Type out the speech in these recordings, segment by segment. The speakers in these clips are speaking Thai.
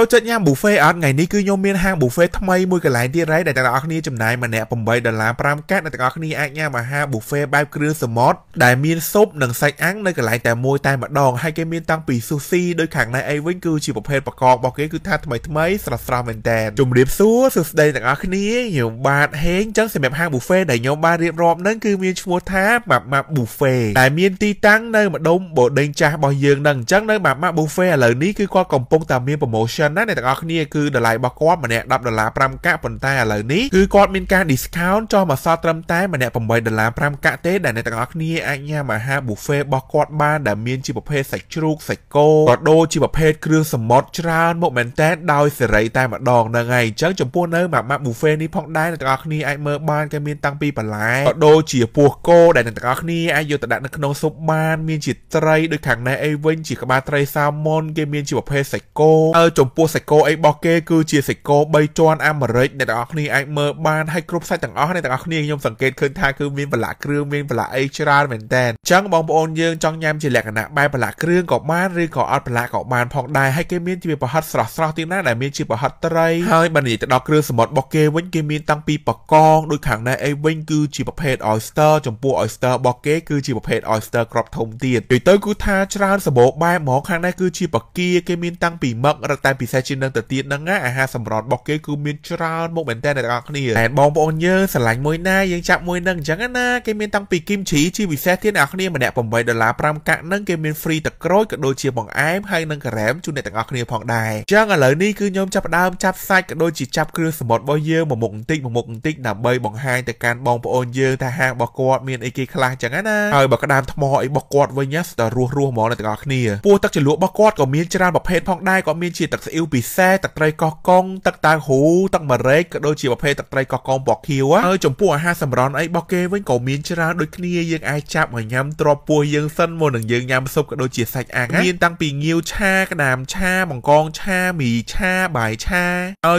จ้าเจ็ดย่างบุฟเฟ่อาร์ตไงนี่คือโยมเมียนห้างบุฟเฟ่ทำไมมือกับหลายที่ไร้แต่จากอักนี้จำนายมาแนะผมใบดอลลาร์ปรามแก๊สแต่จากอักนี้แอกย่างมาห้างบุฟเฟ่ใบเครือสมอตได้มีซุปหนังไซอังในกับหลายแต่มวยตายมาดองให้แกมีตังปีซูซี่โดยขังในไอเวนคือชีพประเภทประกอบบอกเกคือท่าทำไมสลับสลับเหมือนแดนจุ่มเรียบซูสุดใดจากอักนี้โยมบาทเฮงจังเสมอห้างบุฟเฟ่ได้โยมบาทเรียบรอบนั่นคือมีชัวท้าแบบมาบุฟเฟ่ได้มีตีตั้งในมาดมบดเด้งจ้าบอยเยืองดังจังในแบบมาบุฟเฟ่เหล่านี้คือความกลมปงตามมีโปรโมชั่นนั่นในแต่อักนี้คือเดลัยบอกว่ามันเนี่ยดับเดลาปรามกะปนแต่เหล่านี้คือกอดมีการดิสคาวน์จอมาซาตรำแต่มันเนี่ยผมใบเดลาปรามกะเต้ได้ในแต่อักนี้ไอ้เงี้ยมาฮะบุฟเฟ่บอกว่าบ้านได้มีชีประเภทใส่ชุกใส่โก้กอดโดชีประเภทเครื่องสมอชรานโมเมนต์แต่ดาวเสรีแต่มาดองนั่งไงจังจมพูเนื้อแบบมาบุฟเฟ่นี้พองได้ในแต่อักนี้ไอ้เมื่อบ้านก็มีตังปีปลายกอดโดชีปัวโก้ได้ในแต่อักนี้ไอ้โยตระนักนองซุปบ้านมีจิตใจโดยขังในไอ้เว้นจิกบาไตรซามอนก็มีชีประเภทใส่โก้จมปัวใส่โก้ไอ้บอกเกคือเชียใส่โก้ใบจวนอเมริกในแต่อักนี้ไอ้เมื่อบ้านให้ครบใส่ต่างอ้อในแต่อักนี้ยมสังเกตคืนทางคือมีปลาเครื่องมีปลาไอชรานเหมือนแต่จังบองปอนเยืองจังยามจิแหลกนะใบปลาเครื่องกอบบ้านหรือกอบอัดปลากอบบานพองได้ให้เกมีนที่มีประหัตสลัดสลัดตีหน้าได้มีชีประหัตไตรให้บันนี่จะดอกเครื่องสมอดบอกเกเว้นเกมีนตั้งปีปะกองโดยขังในไอ้เว้นคือชีประเภทออสเตอร์จมปัวออสเตอร์บอกเกคือชีประเภทออสเตอร์กรอบทมเตียนโดยเตอร์กูทาชรานสโบใบหมอขังในคือชีปะเกียเกมีนตั้งปีมักระตายปีแซจินดังแต่ตีนนั่งง่ายอาหารสำรอดบอกเกคือมีชรานมุกเหมือนแต่ในต่างนี่แต่บองปอนเยืองสลายมวยหน้ายังจับมวยนั่งจังนะเกมีนตั้งปีกิมฉีชีวิเซที่นักนี่มันแดดผมใบดอลลาร์ปรามกะนั่งเกมีนฟรีตะกร้อยกับโดยเชียร์บองไอ้ให้นั่งกระแรมจุนในต่างนี่พองได้จังอะไรนี่คือโยมจับดามจับไซกับโดยจีจับเครื่องสมอดบอยเยืองหมกติ๊กหมกติ๊กหนับใบบองไฮแต่การบองปอนเยืองแต่หางบอกกอดมีนไอเกคลาจังนะไอบอกกระดามทมอไอบอกกอดไว้ยัสแต่รัวหมอในต่างนี่ปูตักจะลวกบอกกอดกับมีนจรานประเภทพองได้ก็มีนฉีตักซิลปีแซตักไตรกอกองตักตาหูตักมะเร็กโดยชีประเภทตักไตรกอกองบอกคิวว่าจมปัวห้าสำรอนไอ้บอกเกเว้นกับมีนจรานโดยนี่ยังไอจับหอยยำตรอปัวยังสั้นโมหนึ่งยังยำซุปกับโดยจีใส่อ่างมีนตั้งปีงิ้วชากระนำชาหม่องกองชาหมี่ชาบ่ายชาก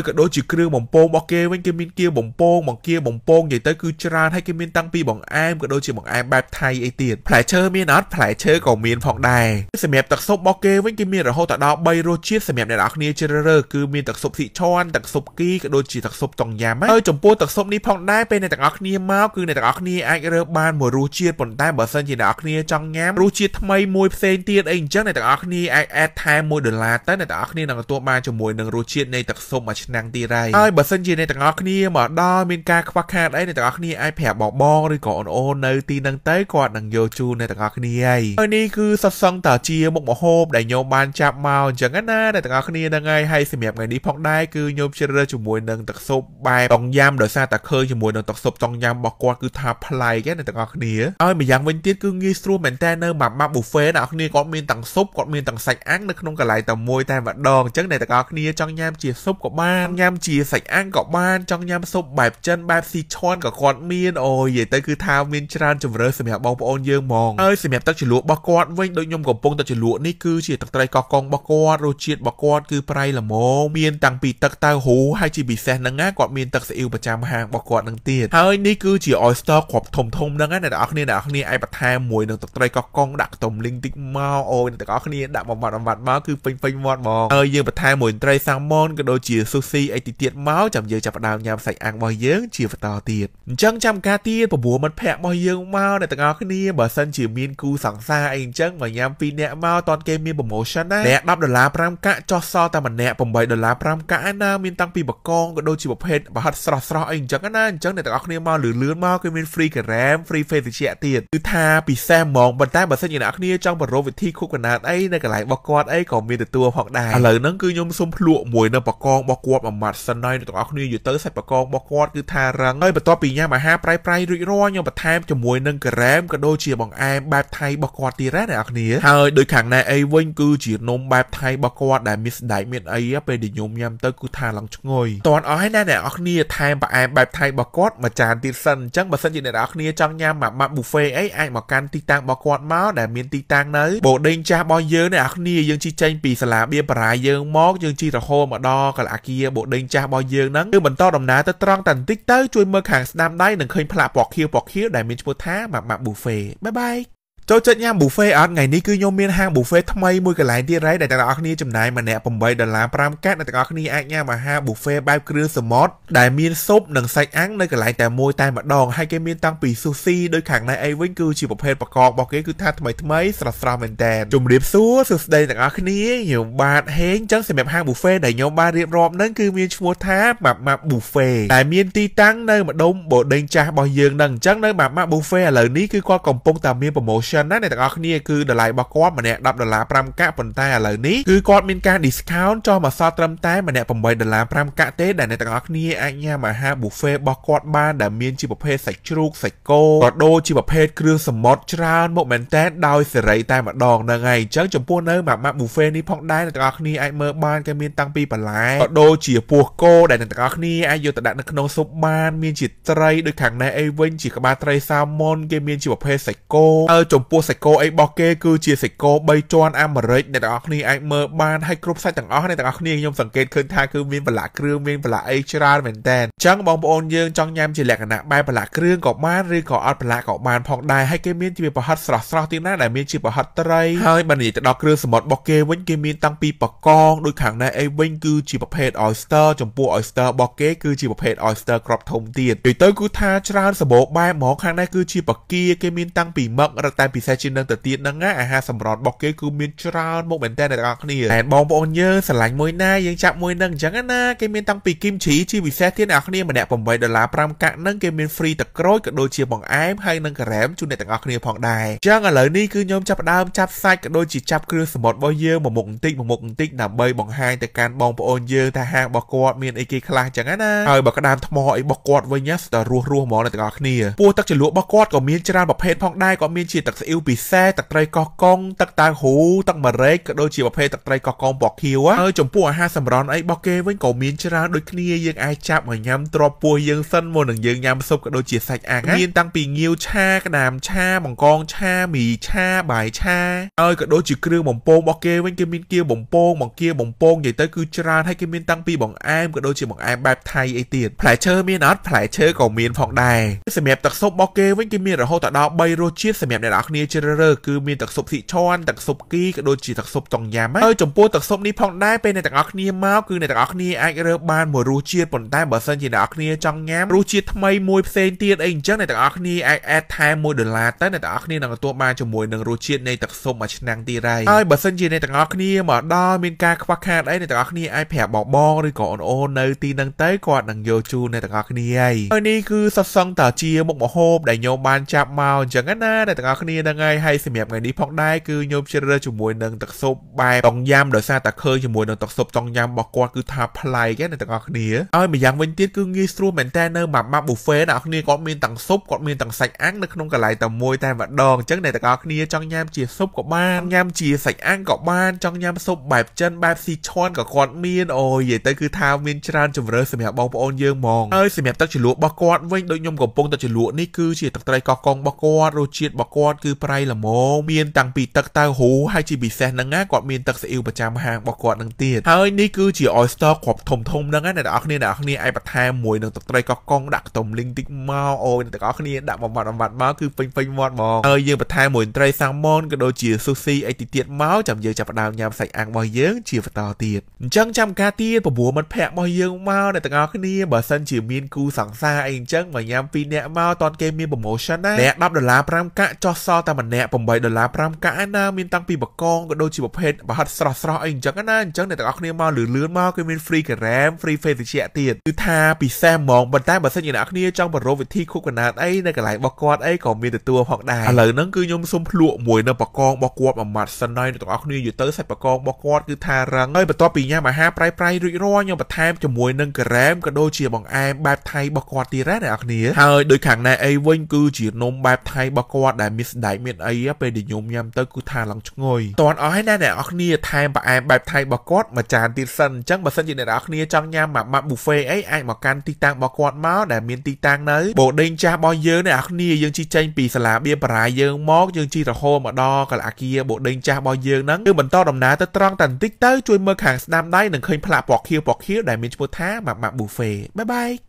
ับโดยจีเครื่องหม่องโป้งบอกเกเว้นเกมินเกียวหม่องโป้งหม่องเกียวหม่องโป้งใหญ่เต้คือจรานให้เกมินตั้งปีหม่องแอมกับโดยจีหม่องแอมแบบไทยไอเตียดแผลเชอร์มีนัดแผลเชอร์กับมีนพองได้เสมียบตักซุปบอกเกเว้นเกมินระโหตะดาวใบโรชีสเสมียบในหลักนี้เจริญเรอคือมีตักซุปสีช้อนตักซุปกี้กับโดยจีตักซุปตองยำจมปูตักซุปนี้พองได้เป็นในตักอักนี้มากคือในตักอักนี้ไอเริ่มบานหมดรูเชียดปนใต้บอสันจีนักนี้จังแง้มรูเชียดทำไมมวยเซนเตียนเองจังในตักอักนี้ไอแอดไทม์มวยเดือดลาแต่ในตักอักนี้นางตัวมาจะมวยหนึ่งรูเชียดในตักส้มมาชนะตีไรไอบอสันจีในตักอักนี้หมอดามินกาควักแคดไอในตักอักนี้ไอแผลบอกบองหรือก่อนโอนในตีนางเต้กอดนางโยจูในตักอักนี้ไอนี่คือสัตว์สังตาเจียมกมโหบได้โยมบานจับเมาจังงั้นนะในตักอักนี้นางไงให้เสมียบไงนี้พองได้คือโยมเชลจะมวยหนึ่งตักส้มใบตองยามเดือดซาตะเคยจะมวยหนึ่งตักส้มตองยามบอกกอดคือทาพลายแกในตักอักนี้ไอ้ไม่ยังเว้นทีคืองี้สู้เหมือนแต่เนื้อหมับมาบุฟเฟ่ต์นะอักนี้ก็มีตังซุปก็มีตังใส่อั้งในขนมกระไรแต่มวยแต่บัดดองจังในแต่อักนี้จังยำจีซุปกับบ้านยำจีใส่อั้งกับบ้านจังยำซุปแบบเจนแบบซีชอนกับกอดมีนโอ้ยแต่คือทาวินชราญจมเรือเสมียบองปอนเยืองมองเอ้ยเสมียบตักจิลุบกอดเว้นโดยยมกับปงตักจิลุนี่คือจีตักไตรกอกองบกอดโรชีดบกอดคือไพรละโมมีนตังปีตักตาหูให้จีบีแซนนังง่ากอดมีนตักสิวประจำหางบกอดนังเตียนเอ้ยนี่คือจีออสเตอร์ขอบถมๆนังง่าในแต่อักนี้นะอักนี้ไอ้ปัทแทมมวยหนึ่งตักไตรกอกองดักตมลิงติ๊กเมาโอ้ยแต่ก็คนนี้ดักบำบัดมาคือเฟ้งๆมอดมองยังปัทแทมมวยไตรแซลมอนกระโดดจีซูซี่ไอติเตียนเมาจับเยอะจับดาวยามใส่อ่างบอยเยื้องจีฟตอเตียนจังจำกาเตียนปะบัวมันแพะบอยเยื้องเมาในแต่ก็คนนี้บอสันจีมีนกูสังซาไอจังหมายยามปีเนะเมาตอนเกมมีโปรโมชั่นนะแนะรับดอลลาร์ปรามกะจอซอแต่มันแนะผมใบดอลลาร์ปรามกะนามินตั้งปีบกองกระโดดจีบเพชรบัดสระสระไอจังนั่นจังในแต่ก็คนนี้เมาหรือเลื่อนเมาเกมมีฟรีกับแรมฟรีเฟสเชียเตียนคือทาปีแซมมองบรรดาบรรเส้นอย่างนักนี้จ้องบรรโรวิธีคุกกันนานไอ้ในกระไรบอกกอดไอ้ของมีแต่ตัวหอกได้เหล่านั้นคือยมสมพลุ่มมวยในปะกองบอกกอดอมัดสนอยในตัวอักนี้อยู่เตอร์ใส่ปะกองบอกกอดคือทารังไอ้ประตูปีนี้มาห้าปลายรุ่ยร้อนยมปะแทมจะมวยนั่งกระแรมกระโดดเชียบองแอมแบบไทยบอกกอดตีแรกในอักนี้เฮ้ยโดยขังในไอ้เว้นคือจีนมแบบไทยบอกกอดได้มิสได้เมียนไอ้ไปดิยมยำเตอร์คือทารังชงอยตอนเอาให้แน่ในอักนี้แทมปะแอมแบบไทยบอกกอดมาจานตีสันจังบรรเส้นอย่างนักนี้จ้องยำมาบุฟเฟ่ไอ้ไอ้มาการตีตังบอกกอดเมาแต่เมียนตีตังนั้นโบเด้งจ้าบอยเยอะในอักนี้ยังจีเจนปีสลาเบียปลายยังมอกยังจีระโฮมาดอกระอาเกียโบเด้งจ้าบอยเยอะนั้นคือบรรทอนดำน้ำตะตรองตันติ๊กเต้ช่วยเมื่อแข่งสนามได้หนึ่งเคยพลาดปอกเคียวแต่เมียนชมพูท้าหมักบุฟเฟ่บ๊ายบาย โจเจย่างบุฟเฟ่อาร์ตไงนี่คือโยมเมียนห้างบุฟเฟ่ทำไมมือกับหลายที่ไร้แต่จากอักนี้จำนายมาแนบผมใบดอลลาร์ปรามแก๊สแต่จากอักนี้อ้างย่างมาห้าบุฟเฟ่ใบเครือสมอตได้มีซุปหนังไซอังในกับหลายแต่มวยตายมาดองให้แกมีตั้งปีซูซี่โดยขังในไอเวนคือชีพประเภทประกอบบอกเกคือท่าทำไมสลับสลับเหมือนแต่จุ่มเรียบซูสุดใดจากอักนี้โยมบาร์เฮงจังเสียแบบห้างบุฟเฟ่ได้โยมบาร์เรียบรอบนั่นคือมีชัวท้าแบบมาบุฟเฟ่แต่มีตีตั้งในมาดมโบเดงจ่าบอยเยืองหนังจังในแบบมาบุฟเฟ่เหล่านี้คือความกำปงตามมีโปรโมชั่นนั่นในแต่ก็นี่คือดอลลาร์บกว่ามันเนี่ยดับดอลลาร์ปรามกะปนใต้อะไรนี้คือกดมีการดิสคาวน์จอมาซอตรำใต้มันเนี่ยผมใบดอลลาร์ปรามกะเต้แต่ในแต่ก็นี่ไอ้เนี่ยมาฮะบุฟเฟ่บกดบ้านแต่มีชีพประเภทใส่ชลูกใส่โก้กดโดชีพประเภทเครื่องสมอตรานโมเมนต์แต่ดาวเสรีแต่มาดองยังไงเจ้าจมพูนเนื้อมาบุฟเฟ่นี้พองได้ในแต่ก็นี่ไอ้เมื่อบ้านก็มีตังปีปลายกดโดชีพปัวโก้แต่ในแต่ก็นี่ไอ้โยตัดนักนองซุปบ้านมีชีพไตรโดยขังในไอ้เว้นชีพกระบาไตรแซลมอนก็มีชีพประเภทใส่โก้ปัวใส่โกไอ้บอกเกคือเชียร์ใส่โกใบจวนอเมริกในแต่ละคนนี้ไอ้เมอร์บานให้ครบไซต์ต่างอ้อในแต่ละคนนี้ยมสังเกตคืนทางคือมีปลาเครื่องมีปลาไอชราเหมือนแดนจังบองบอลเยืองจังยามจีแหลกนะใบปลาเครื่องเกาะบ้านหรือเกาะอัดปลาเกาะบ้านพองได้ให้เกมีนที่มีประหัตสลัดสลัดที่หน้าไหนมีชีประหัตไตรให้บันนี่แต่ละเครื่องสมอดบอกเกเว้นเกมีนตั้งปีปะกองโดยขังในไอ้เว้นคือชีประเภทออสเตอร์จมปัวออสเตอร์บอกเกคือชีประเภทออสเตอร์กรอบทมเตียนโดยเตอร์กูทาชราสโบใบหมอขังในคือชีปะเกียเกมีนตั้งปีมักแต่ปีเซจินเดินแต่ตีนังง่ายอาหารสำรองบอกเกคือมินทราโมกเหมือนแต่ในตะกันนี่แต่บองบอลเยอะสลายมวยหน้ายังจับมวยนังจังงั้นนะเกมินตั้งปีกิมฉีชีวิตเซจินอักนี่มาแดกผมใบดอลลาร์ปรามกะนั่งเกมินฟรีตะกร้อยกับโดยเชียร์บองไอ้ให้นังกระแหลมจุนในตะกันนี่ผ่องได้จังอะไรนี่คือยมจับดามจับไซกับโดยจีจับเครือสมอดบอลเยอะหมกหมกติ๊กหนับใบบองไฮแต่การบองบอลเยอะแต่หางบอกกอดเมียนไอเกคลางจังงั้นนะไอบอกกระดามทมอไอบอกกอดไว้ยัสแต่รัวหมอในตะกันนี่ปูตักจะลวกบอกกอดกับมินทราประเภทผ่องได้กับมินฉีตักอิวปีแซ่ตักไตรกอกองตักตาหูตักมะเร็กโดยชีวประเภทตักไตรกอกองบอกคิวจมปัวห้าสำรอนไอ้บอกเกเว้นเกามีนชราโดยคเนียยังไอจับเหมือนยำตรอปัวยังสั้นโมหนึ่งยังยำซุปกับโดยจีใส่อ่างมีนตั้งปีงิ้วชากระนามชาบังกองชาหมี่ชาบ่ายชากับโดยจีเครื่องบ่งโป้งบอกเกเว้นเกมินเกียวบ่งโป้งบอกเกียวบ่งโป้งใหญ่เต้คือชราให้เกมินตั้งปีบ่งแอมกับโดยจีบ่งแอมแบบไทยไอเตียนแผลเชอมีนัดแผลเชอเกามีนผ่องได้เสมียบตักซุปบอกเกเว้นเกมินหรือโฮตัดดาวใบโรชีเสมียบในรักเจเรเรคือมีตักศพสีช้อนตักศพกี้กระโดดจีตักศพตองยามะจมปูตักศพนี้พองได้เป็นในตักอักเนียม้าคือในตักอักเนียไอเรือบานหมวรูเชียดปนใต้บ่อเส้นจีตักอักเนียจังแง้มรูเชียดทำไมมวยเซนเตียนเองจังในตักอักเนียไอแอดไทม์มวยเดือดลาใต้ในตักอักเนียหนังตัวมาจมวยหนังรูเชียดในตักศพมาชนางตีไรไอบ่อเส้นจีในตักอักเนียหมอดามีการควักแขนไอในตักอักเนียไอแผลบอกบองหรือก่อนโอนในตีนังเต้กอดหนังโยจูในตักอักเนียไอนี่คือสัตว์สังตาเจียมกหมอโฮบได้โยบานจับเมาจังงั้นนะในตักอักเนียยังไงให้เสมียบไงนี้พองได้คือโยมเชเรจุ่มวยหนึ่งตักศพใบตองยำโดยซาตะเคยจุ่มวยหนึ่งตักศพตองยำบอกกว่าคือทาพลายแก่ในตักอักเนียเอาไปยังเวนติสคืองี้สตรูเหม็นแต่เนอร์หมับมาบุฟเฟ่ตักอักเนียก้อนมีนตักศพก้อนมีนตักใส่อั้งในขนมกระไหลแต่มวยแต่บัดดองจังในตักอักเนียจังยำจีศพกับบ้านยำจีใส่อั้งกับบ้านจังยำศพแบบเจนแบบซีชอนกับก้อนมีนโอ้ยแต่คือทาเวนชราจุ่มเรอเสมียบองปอนเยืองมองเสมียบตักจุ่มบอกกว่าเว้นโดยยมกับปงตักจุ่มนี่คือเฉียดตักไตรกอกองบอกกว่าโรชีดบอกกว่าคือไพรละโมเมียนตังปีตักตาหูให้จีบีแซนนังง่ากอดเมียนตักสิวประจำหางบอกกอดนังเตี้ยเฮ้ยนี่คือจีออสเตอร์ขอบถมนังง่าในตะอักเนียไอปัทแทมมวยนังตักไตรกอกองดักตมลิงติ๊กเมาโอ้ยในตะอักเนียดักบำบัดมาคือเฟิงมอดมองยังปัทแทมมวยไตรซังมอนกระโดดจีซูซี่ไอติเตียดเมาจำเยอะจับดาวยามใส่อ่างบอยเยื้องจีฟัตตาเตียดจำกาเตียดปะบัวมันแพะบอยเยื้องเมาในตะอักเนียบัสซันจีมีนกูสังซาไอจังเหมือนยามปีเนียเมาตอนเกมมีโปรโมชั่นแนะรับดอลลาร์ปรามกะจอซอตามันแนะผมใบดอลลาร์ปรามกะนามินตังปีบกองก็โดนจีบเพชรบัดสระเองจังก็นั่นจังในตะอักเนียมาหรือเลื่อนมาก็มีฟรีกับแรมฟรีเฟสเชียเตียดคือทาปีแซมมองบนใต้บัดเส้นอยู่ในอักเนียจังบรรลุวิธีคู่กันนัดไอ้ในกระไหลบกอดไอ้ก็มีแต่ตัวพอกได้อะไรนั่นคือยมสมพลุ่มมวยในบกองบกวบอมัดสนายในตะอักเนียอยู่เตอร์ใส่บกองบกวบคือทารังไอ้บัดต่อปีนี้มาห้าปลายรุ่ยร้อนยมบัดแทมจมวยนั่งกับแรมก็โดนจีบบังไอ้แบบไทยบกวบตีแรกในอักเนียเฮ้ยโดยขังในไอ้เว้นคือจีนมแบบไทยบกวบได้มิสได้เมียนไอ้เป็นดิยมยำเตอร์คือทารังชงอยตอนเอาให้แน่เนี่ยอักเนียไทยแบบแอมแบบไทยบอกกอดมาจานติดสันจังบัดสันจีเนี่ยอักเนียจังยามแบบมาบุฟเฟ่ไอ้ไอ้หมอการตีตังบอกกอดเมาส์แต่เมียนตีตังเนยโบเด้งจ้าบอยเยอะเนี่ยอักเนียยังจีใจปีสลาเบียปลายเยอะมอกยังจีตะโคมาดอกระอาเกียโบเด้งจ้าบอยเยอะนั่งคือเหมือนต้อดำน้ำตะตรองตันติ๊กเตอร์ช่วยเมื่อแข่งสนามได้หนึ่งเคยพลาดปอกเคียวแต่เมียนชุบท้าแบบมาบุฟเฟ่บาย